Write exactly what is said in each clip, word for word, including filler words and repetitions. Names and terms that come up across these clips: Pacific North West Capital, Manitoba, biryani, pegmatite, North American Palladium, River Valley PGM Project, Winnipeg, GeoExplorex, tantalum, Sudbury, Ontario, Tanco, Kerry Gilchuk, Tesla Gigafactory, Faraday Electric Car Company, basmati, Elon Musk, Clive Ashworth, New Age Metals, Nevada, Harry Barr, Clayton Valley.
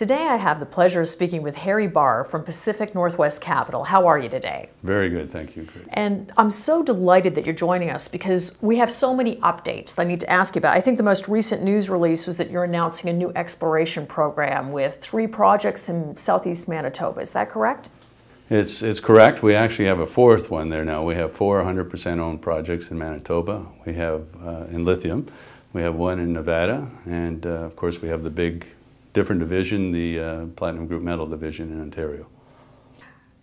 Today I have the pleasure of speaking with Harry Barr from Pacific Northwest Capital. How are you today? Very good, thank you, Chris. And I'm so delighted that you're joining us because we have so many updates that I need to ask you about. I think the most recent news release was that you're announcing a new exploration program with three projects in southeast Manitoba. Is that correct? It's, it's correct. We actually have a fourth one there now. We have four one hundred percent owned projects in Manitoba. We have uh, in lithium. We have one in Nevada. And uh, of course we have the big different division, the uh, Platinum Group Metal Division in Ontario.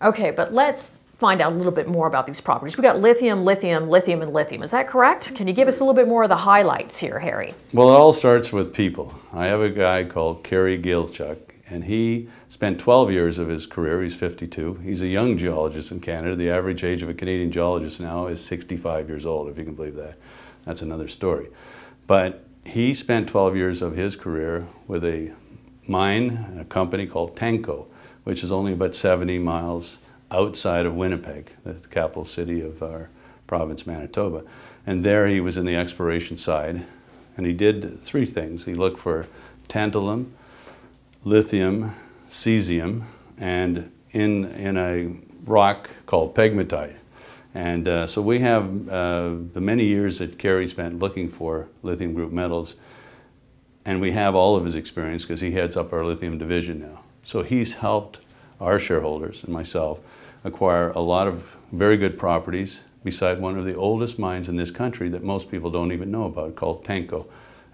Okay, but let's find out a little bit more about these properties. We've got lithium, lithium, lithium, and lithium. Is that correct? Can you give us a little bit more of the highlights here, Harry? Well, it all starts with people. I have a guy called Kerry Gilchuk, and he spent twelve years of his career. He's fifty-two. He's a young geologist in Canada. The average age of a Canadian geologist now is sixty-five years old, if you can believe that. That's another story. But he spent twelve years of his career with a mine and a company called Tanco, which is only about seventy miles outside of Winnipeg, the capital city of our province, Manitoba. And there he was in the exploration side, and he did three things. He looked for tantalum, lithium, cesium, and in, in a rock called pegmatite. And uh, so we have uh, the many years that Kerry spent looking for lithium group metals. And we have all of his experience because he heads up our lithium division now. So he's helped our shareholders and myself acquire a lot of very good properties beside one of the oldest mines in this country that most people don't even know about, called Tanco.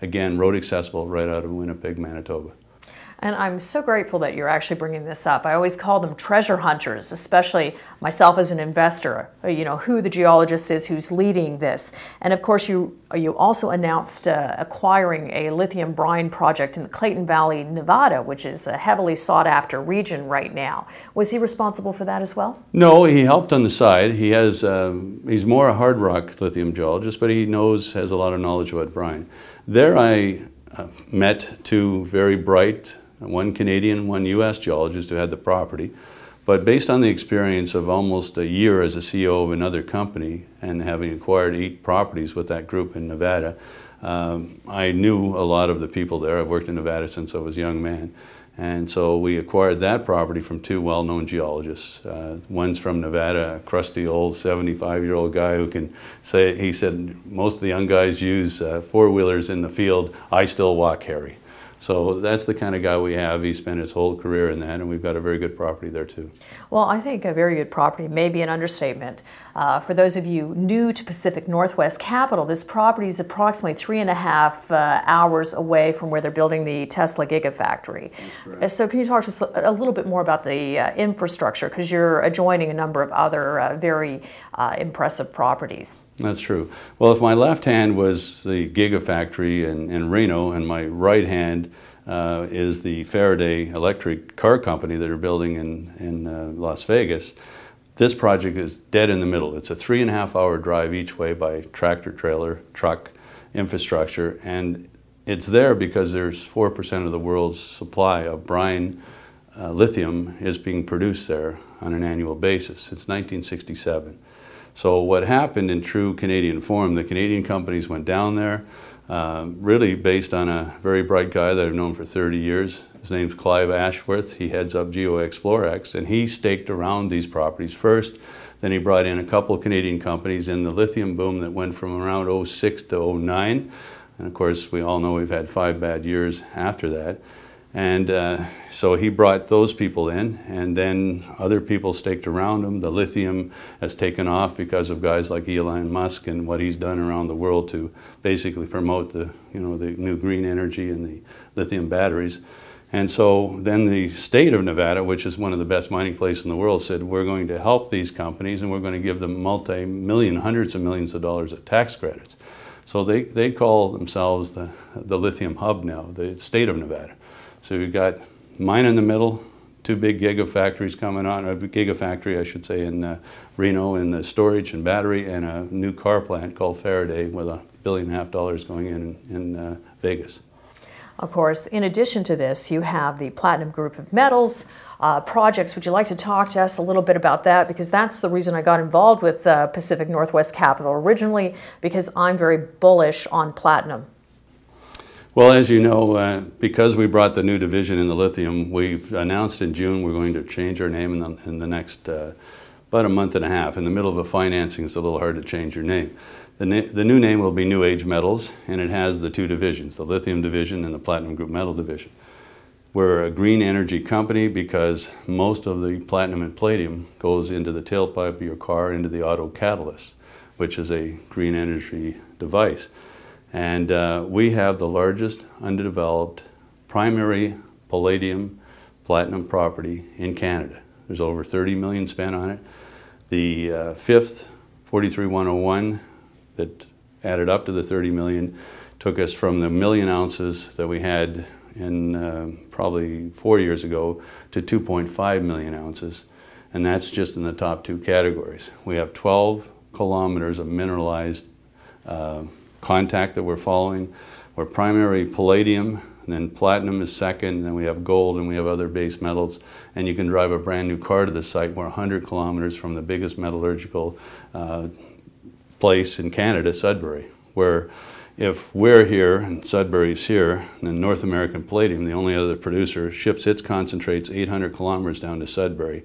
Again, road accessible right out of Winnipeg, Manitoba. And I'm so grateful that you're actually bringing this up. I always call them treasure hunters, especially myself as an investor, you know, who the geologist is who's leading this. And of course, you, you also announced uh, acquiring a lithium brine project in the Clayton Valley, Nevada, which is a heavily sought after region right now. Was he responsible for that as well? No, he helped on the side. He has, um, he's more a hard rock lithium geologist, but he knows, has a lot of knowledge about brine. There I uh, met two very bright, one Canadian, one U S geologist who had the property. But based on the experience of almost a year as a C E O of another company and having acquired eight properties with that group in Nevada, um, I knew a lot of the people there. I've worked in Nevada since I was a young man. And so we acquired that property from two well-known geologists. Uh, one's from Nevada, a crusty old seventy-five-year-old guy who can say, he said, most of the young guys use uh, four-wheelers in the field. I still walk, Harry. So that's the kind of guy we have. He spent his whole career in that, and we've got a very good property there too. Well, I think a very good property may be an understatement. Uh, for those of you new to Pacific Northwest Capital, this property is approximately three and a half uh, hours away from where they're building the Tesla Gigafactory. So can you talk to us a little bit more about the uh, infrastructure, because you're adjoining a number of other uh, very uh, impressive properties. That's true. Well, if my left hand was the Gigafactory in, in Reno, and my right hand Uh, is the Faraday Electric Car Company that are building in, in uh, Las Vegas. This project is dead in the middle. It's a three and a half hour drive each way by tractor, trailer, truck, infrastructure, and it's there because there's four percent of the world's supply of brine uh, lithium is being produced there on an annual basis since nineteen sixty-seven. So what happened in true Canadian form, the Canadian companies went down there, Uh, really based on a very bright guy that I've known for thirty years. His name's Clive Ashworth. He heads up GeoExplorex, and he staked around these properties first. Then he brought in a couple of Canadian companies in the lithium boom that went from around oh six to oh nine. And of course, we all know we've had five bad years after that. And uh, so he brought those people in, and then other people staked around him. The lithium has taken off because of guys like Elon Musk and what he's done around the world to basically promote the, you know, the new green energy and the lithium batteries. And so then the state of Nevada, which is one of the best mining places in the world, said, we're going to help these companies, and we're going to give them multi-million, hundreds of millions of dollars of tax credits. So they, they call themselves the, the lithium hub now, the state of Nevada. So we've got mine in the middle, two big gigafactories coming on, a gigafactory, I should say, in uh, Reno, in the storage and battery, and a new car plant called Faraday with a billion and a half dollars going in in uh, Vegas. Of course, in addition to this, you have the Platinum Group of Metals uh, projects. Would you like to talk to us a little bit about that? Because that's the reason I got involved with uh, Pacific Northwest Capital originally, because I'm very bullish on platinum. Well, as you know, uh, because we brought the new division in the lithium, we've announced in June we're going to change our name in the, in the next uh, about a month and a half. In the middle of a financing, it's a little hard to change your name. The, na the new name will be New Age Metals, and it has the two divisions, the lithium division and the platinum group metal division. We're a green energy company because most of the platinum and palladium goes into the tailpipe of your car, into the auto catalyst, which is a green energy device. And uh, we have the largest underdeveloped primary palladium platinum property in Canada. There's over thirty million spent on it. The uh, fifth forty-three one oh one that added up to the thirty million took us from the million ounces that we had in uh, probably four years ago to two point five million ounces. And that's just in the top two categories. We have twelve kilometers of mineralized uh, contact that we're following. We're primary palladium, and then platinum is second, and then we have gold, and we have other base metals. And you can drive a brand new car to the site. We're one hundred kilometers from the biggest metallurgical uh, place in Canada, Sudbury, where if we're here and Sudbury's here, then North American Palladium, the only other producer, ships its concentrates eight hundred kilometers down to Sudbury.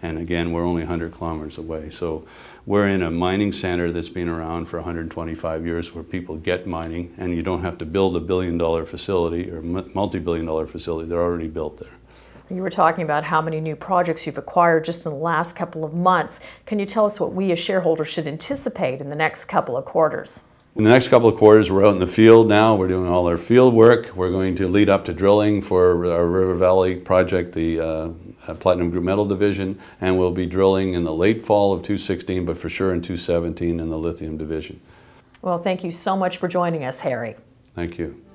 And again, we're only one hundred kilometers away. So we're in a mining center that's been around for one hundred twenty-five years where people get mining, and you don't have to build a billion dollar facility or multi-billion dollar facility. They're already built there. You were talking about how many new projects you've acquired just in the last couple of months. Can you tell us what we as shareholders should anticipate in the next couple of quarters? In the next couple of quarters, we're out in the field now. We're doing all our field work. We're going to lead up to drilling for our River Valley project, the uh, Platinum Group Metal Division, and we'll be drilling in the late fall of two sixteen, but for sure in two seventeen in the Lithium Division. Well, thank you so much for joining us, Harry. Thank you.